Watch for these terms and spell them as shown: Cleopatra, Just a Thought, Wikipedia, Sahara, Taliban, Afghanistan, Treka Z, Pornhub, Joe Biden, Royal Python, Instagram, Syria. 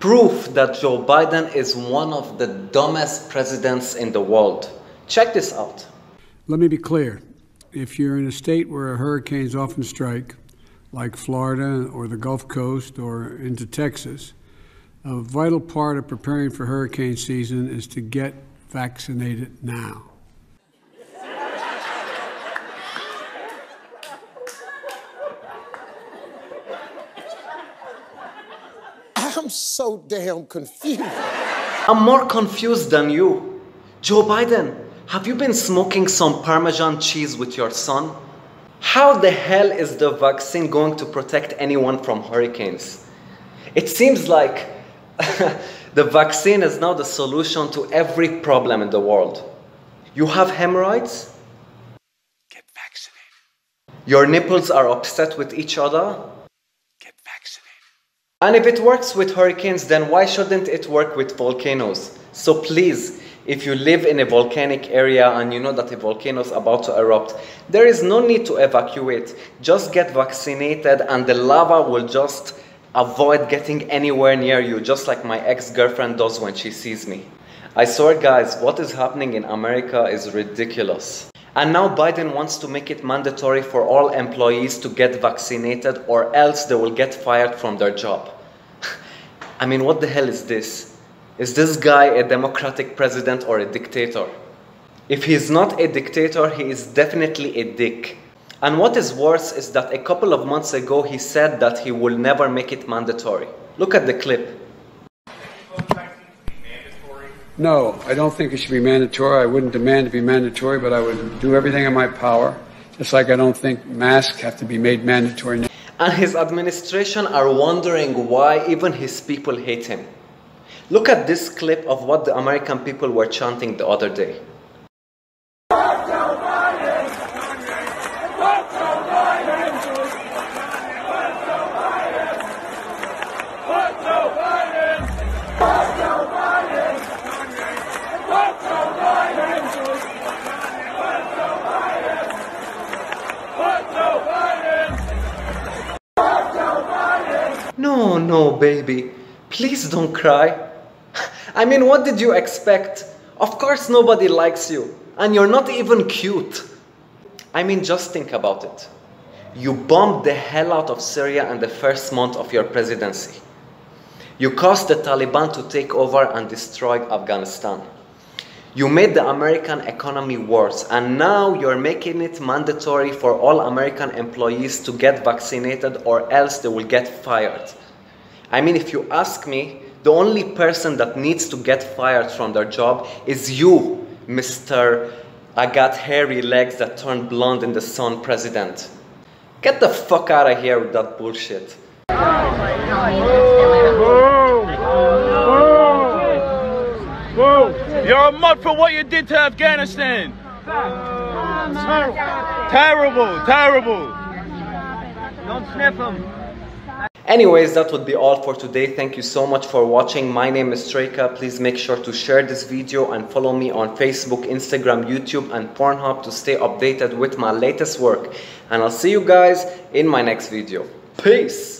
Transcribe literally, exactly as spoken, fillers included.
proof that Joe Biden is one of the dumbest presidents in the world. Check this out. Let me be clear. If you're in a state where hurricanes often strike, like Florida or the Gulf Coast or into Texas, a vital part of preparing for hurricane season is to get vaccinated now. I'm so damn confused. I'm more confused than you. Joe Biden, have you been smoking some Parmesan cheese with your son? How the hell is the vaccine going to protect anyone from hurricanes? It seems like the vaccine is now the solution to every problem in the world. You have hemorrhoids? Get vaccinated. Your nipples are upset with each other? And if it works with hurricanes, then why shouldn't it work with volcanoes? So please, if you live in a volcanic area and you know that a volcano is about to erupt, there is no need to evacuate. Just get vaccinated and the lava will just avoid getting anywhere near you, just like my ex-girlfriend does when she sees me. I swear, guys, what is happening in America is ridiculous. And now Biden wants to make it mandatory for all employees to get vaccinated or else they will get fired from their job. I mean, what the hell is this? Is this guy a democratic president or a dictator? If he's not a dictator, he is definitely a dick. And what is worse is that a couple of months ago he said that he will never make it mandatory. Look at the clip. No, I don't think it should be mandatory. I wouldn't demand to be mandatory, but I would do everything in my power. Just like I don't think masks have to be made mandatory. And his administration are wondering why even his people hate him. Look at this clip of what the American people were chanting the other day. No, no, baby. Please don't cry. I mean, what did you expect? Of course nobody likes you. And you're not even cute. I mean, just think about it. You bombed the hell out of Syria in the first month of your presidency. You caused the Taliban to take over and destroy Afghanistan. You made the American economy worse. And now you're making it mandatory for all American employees to get vaccinated or else they will get fired. I mean, if you ask me, the only person that needs to get fired from their job is you, Mister I got hairy legs that turned blonde in the sun president. Get the fuck out of here with that bullshit. Oh my God. Whoa. Whoa. Whoa. You're a mug for what you did to Afghanistan. Oh, terrible, terrible. Don't sniff them. Anyways, that would be all for today. Thank you so much for watching. My name is Treka. Please make sure to share this video and follow me on Facebook, Instagram, YouTube, and Pornhub to stay updated with my latest work. And I'll see you guys in my next video. Peace!